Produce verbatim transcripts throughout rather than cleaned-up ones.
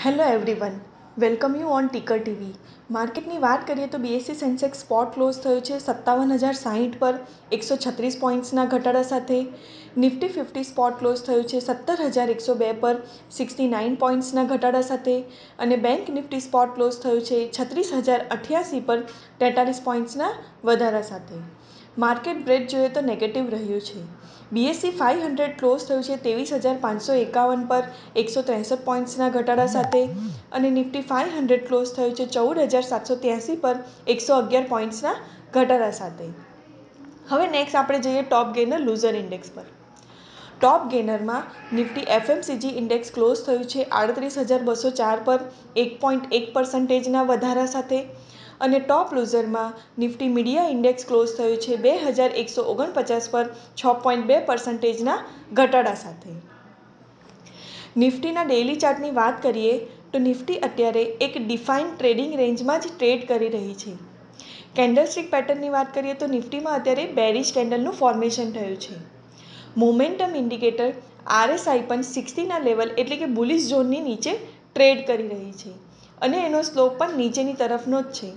Hello everyone welcome you on Tikar TV. માર્કેટની વાત કરીએ તો બીએસસી સેન્સેક્સ સ્પોટ ક્લોઝ થયો છે સત્તાવન હજાર સાહીઠ પર એકસો છત્રીસ પોઈન્ટ્સના ઘટાડા સાથે. નિફ્ટી ફિફ્ટી સ્પોટ ક્લોઝ થયું છે સત્તર હજાર એકસો બે પર સિક્સટી નાઇન પોઈન્ટ્સના ઘટાડા સાથે અને બેંક નિફ્ટી સ્પોટ ક્લોઝ થયું છે છત્રીસ હજાર અઠ્યાસી પર તેતાલીસ પોઈન્ટ્સના વધારા સાથે. માર્કેટ બ્રેડ જોઈએ તો નેગેટિવ રહ્યું છે. બીએસસી ફાઇવ હંડ્રેડ ક્લોઝ થયું છે ત્રેવીસ હજાર પાંચસો એકાવન પર એકસો ત્રેસઠ પોઈન્ટ્સના ઘટાડા સાથે અને નિફ્ટી ફાઇવ હંડ્રેડ ક્લોઝ થયું છે ચૌદ હજાર સાતસો ત્યાંસી પર એકસો અગિયાર પોઈન્ટ્સના ઘટાડા સાથે. હવે નેક્સ્ટ આપણે જઈએ ટોપ ગેનર લૂઝર ઇન્ડેક્સ પર. ટોપ ગેનરમાં નિફ્ટી એફએમસીજી ઇન્ડેક્સ ક્લોઝ થયું છે આડત્રીસ હજાર બસો ચાર પર એક પોઈન્ટ એક પર્સન્ટેજના વધારા સાથે અને ટોપ લૂઝરમાં નિફ્ટી મીડિયા ઇન્ડેક્સ ક્લોઝ થયું છે બે હજાર એકસો ઓગણપચાસ પર છ પોઈન્ટ બે પર્સન્ટેજના ઘટાડા સાથે. નિફ્ટીના ડેઇલી ચાર્ટની વાત કરીએ તો નિફ્ટી અત્યારે એક ડિફાઇન્ડ ટ્રેડિંગ રેન્જમાં જ ટ્રેડ કરી રહી છે. કેન્ડલસ્ટિક પેટર્નની વાત કરીએ તો નિફ્ટીમાં અત્યારે બેરિશ કેન્ડલનું ફોર્મેશન થયું છે. મોમેન્ટમ ઇન્ડિકેટર આરએસઆઈ પણ સિક્સટીના લેવલ એટલે કે બુલિશ ઝોનની નીચે ટ્રેડ કરી રહી છે અને એનો સ્લોપ પણ નીચેની તરફનો જ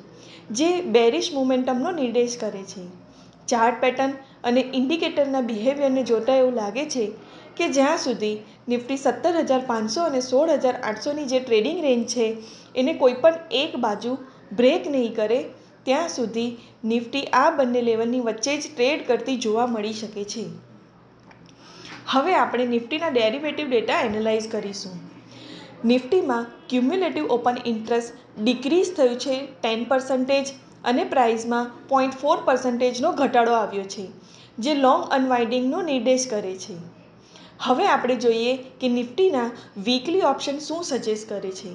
છે જે બેરિશ મોમેન્ટમનો નિર્દેશ કરે છે. ચાર્ટ પેટર્ન અને ઇન્ડિકેટરના બિહેવિયરને જોતાં એવું લાગે છે કે જ્યાં સુધી નિફ્ટી સત્તર હજાર પાંચસો અને સોળ હજાર આઠસોની જે ટ્રેડિંગ રેન્જ છે એને કોઈપણ એક બાજુ બ્રેક નહીં કરે ત્યાં સુધી નિફ્ટી આ બંને લેવલની વચ્ચે જ ટ્રેડ કરતી જોવા મળી શકે છે. હવે આપણે નિફ્ટીના ડેરિવેટિવ ડેટા એનાલાઇઝ કરીશું. નિફ્ટીમાં ક્યુમ્યુલેટિવ ઓપન ઇન્ટરેસ્ટ ડિક્રીઝ થયું છે ટેન પર્સન્ટેજ અને પ્રાઇઝમાં પોઈન્ટ ફોર પર્સન્ટેજનો ઘટાડો આવ્યો છે જે લોંગ અનવાઇન્ડિંગનો નિર્દેશ કરે છે. હવે આપણે જોઈએ કે નિફ્ટીના વીકલી ઓપ્શન શું સજેસ્ટ કરે છે.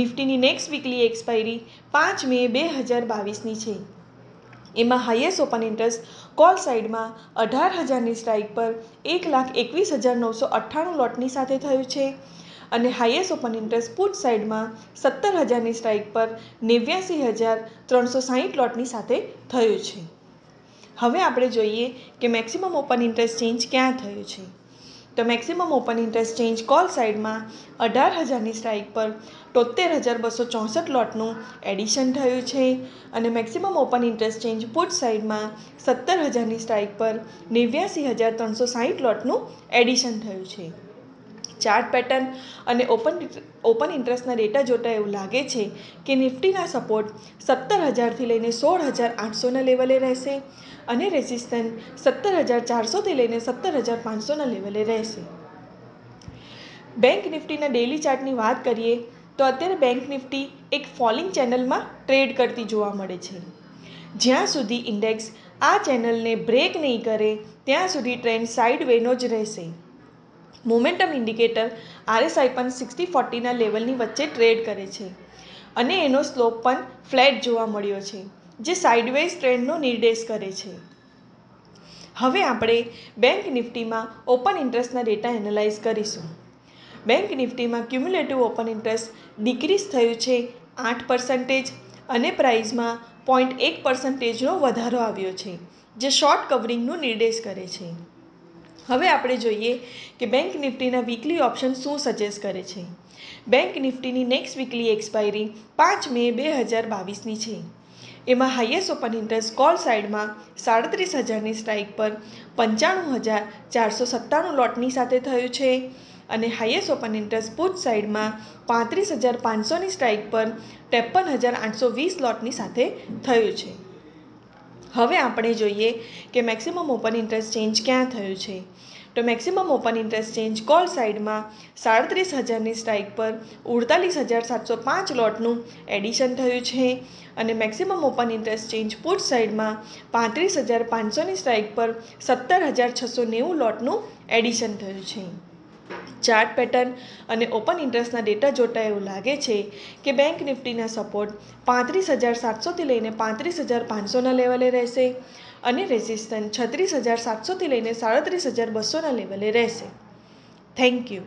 નિફ્ટીની નેક્સ્ટ વીકલી એક્સપાયરી પાંચ મે બે હજાર બાવીસની છે. એમાં હાઈએસ્ટ ઓપન ઇન્ટરેસ્ટ કોલ સાઇડમાં અઢાર હજારની સ્ટ્રાઇક પર એક લાખ એકવીસ હજાર નવસો અઠ્ઠાણું લોટની સાથે થયું છે અને હાઈએસ્ટ ઓપન ઇન્ટરેસ્ટ પુટ સાઇડમાં સત્તર હજારની સ્ટ્રાઇક પર નેવ્યાસી હજાર ત્રણસો સાહીઠ લોટની સાથે થયું છે. હવે આપણે જોઈએ કે મેક્સિમમ ઓપન ઇન્ટરેસ્ટ ચેન્જ ક્યાં થયું છે. તો maximum open interest change call સાઇડમાં અઢાર હજારની સ્ટ્રાઇક પર તોતેર હજાર બસો ચોસઠ લોટનું એડિશન થયું છે અને maximum open interest change put સાઇડમાં સત્તર હજારની સ્ટ્રાઇક પર નેવ્યાસી હજાર ત્રણસો સાહીઠ લોટનું એડિશન થયું છે. ચાર્ટ પેટર્ન અને ઓપન ઓપન ઇન્ટરેસ્ટના ડેટા જોતાં એવું લાગે છે કે નિફ્ટીના સપોર્ટ સત્તર હજારથી લઈને સોળ હજાર આઠસોના લેવલે રહેશે અને રેઝિસ્ટન્સ સત્તર હજાર ચારસોથી લઈને સત્તર હજાર પાંચસોના લેવલે રહેશે. બેંક નિફ્ટીના ડેઇલી ચાર્ટની વાત કરીએ તો અત્યારે બેંક નિફ્ટી એક ફોલિંગ ચેનલમાં ટ્રેડ કરતી જોવા મળે છે. જ્યાં સુધી ઇન્ડેક્સ આ ચેનલને બ્રેક નહીં કરે ત્યાં સુધી ટ્રેન્ડ સાઇડ વેનો જ રહેશે. મોમેન્ટમ ઇન્ડિકેટર આરએસઆઈ પણ સિક્સટી ફોર્ટીના લેવલની વચ્ચે ટ્રેડ કરે છે અને એનો સ્લોપ પણ ફ્લેટ જોવા મળ્યો છે જે સાઇડવેઝ ટ્રેન્ડનો નિર્દેશ કરે છે. હવે આપણે બેંક નિફ્ટીમાં ઓપન ઇન્ટરેસ્ટના ડેટા એનાલાઇઝ કરીશું. બેંક નિફ્ટીમાં ક્યુમ્યુલેટિવ ઓપન ઇન્ટરેસ્ટ ડિક્રીઝ થયું છે આઠ પર્સન્ટેજ અને પ્રાઇઝમાં પોઈન્ટ એક પર્સન્ટેજનો વધારો આવ્યો છે જે શોર્ટ કવરિંગનો નિર્દેશ કરે છે. હવે આપણે જોઈએ કે બેંક નિફ્ટીના વીકલી ઓપ્શન શું સજેસ્ટ કરે છે. બેંક નિફ્ટીની નેક્સ્ટ વીકલી એક્સપાયરી પાંચ મે બે હજાર બાવીસની છે. એમાં હાઈએસ્ટ ઓપન ઇન્ટરેસ્ટ કોલ સાઇડમાં સાડત્રીસ હજારની સ્ટ્રાઇક પર પંચાણું હજાર ચારસો સત્તાણું લોટની સાથે થયું છે અને હાઈએસ્ટ ઓપન ઇન્ટરેસ્ટ પુટ સાઇડમાં પાંત્રીસ હજાર પાંચસોની સ્ટ્રાઇક પર ત્રેપન હજાર આઠસો વીસ લોટની સાથે થયું છે. હવે આપણે જોઈએ કે મેક્સિમમ ઓપન ઇન્ટરેસ્ટ ચેન્જ ક્યાં થયું છે. તો maximum open interest change call સાઇડમાં સાડત્રીસ હજારની સ્ટ્રાઇક પર અડતાલીસ હજાર સાતસો પાંચ લોટનું એડિશન થયું છે અને maximum open interest change put સાઇડમાં પાંત્રીસ હજાર પાંચસોની સ્ટ્રાઇક પર સત્તર હજાર છસો નેવું લોટનું એડિશન થયું છે. ચાર્ટ પેટર્ન અને ઓપન ઇન્ટરેસ્ટના ડેટા જોતાં એવું લાગે છે કે બેંક નિફ્ટીના સપોર્ટ પાંત્રીસ હજાર સાતસોથી લઈને પાંત્રીસ હજાર પાંચસોના લેવલે રહેશે અને રેઝિસ્ટન્સ છત્રીસ હજાર સાતસોથી લઈને સાડત્રીસ હજાર બસોના લેવલે રહેશે. Thank you.